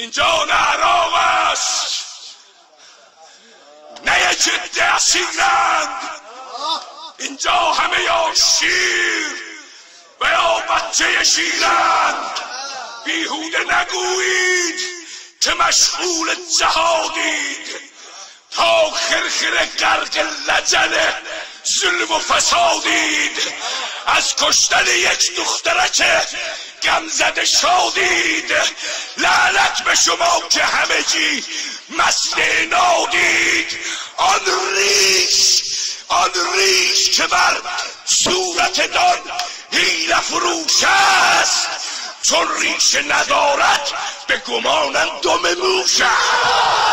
اینجا نعراق است، نه جد اسیرند، اینجا همه یا شیر و یا بچه شیرند. بیهوده نگویید که مشغول جهادید تا خرخر گرگ لجن ظلم و فسادید. از کشتن یک دخترکه گم زده شادید. لعنت به شما که همه چی مثل نادید. آن ریش که بر صورت دان هیله فروش است، چون ریش ندارد به گمانم دم موش است.